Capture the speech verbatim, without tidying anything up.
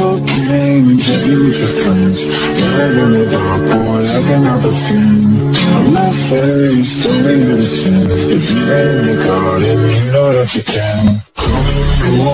cocaine and to be with your friends. Living it up, boy, living up a fiend. I'm not faced, only you to sin. If you ain't in the garden, you know that you can.